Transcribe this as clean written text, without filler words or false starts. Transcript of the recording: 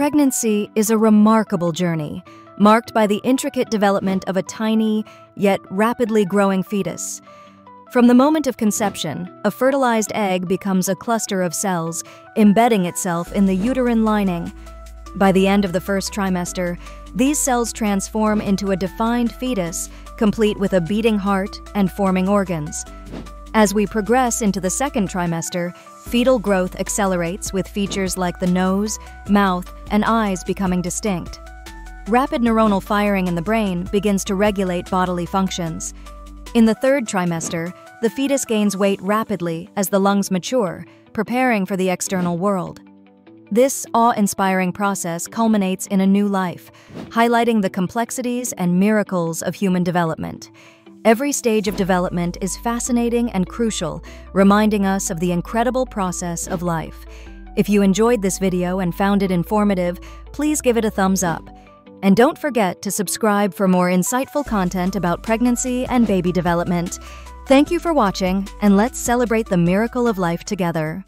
Pregnancy is a remarkable journey, marked by the intricate development of a tiny, yet rapidly growing fetus. From the moment of conception, a fertilized egg becomes a cluster of cells, embedding itself in the uterine lining. By the end of the first trimester, these cells transform into a defined fetus, complete with a beating heart and forming organs. As we progress into the second trimester, fetal growth accelerates with features like the nose, mouth, and eyes becoming distinct. Rapid neuronal firing in the brain begins to regulate bodily functions. In the third trimester, the fetus gains weight rapidly as the lungs mature, preparing for the external world. This awe-inspiring process culminates in a new life, highlighting the complexities and miracles of human development. Every stage of development is fascinating and crucial, reminding us of the incredible process of life. If you enjoyed this video and found it informative, please give it a thumbs up. And don't forget to subscribe for more insightful content about pregnancy and baby development. Thank you for watching, and let's celebrate the miracle of life together.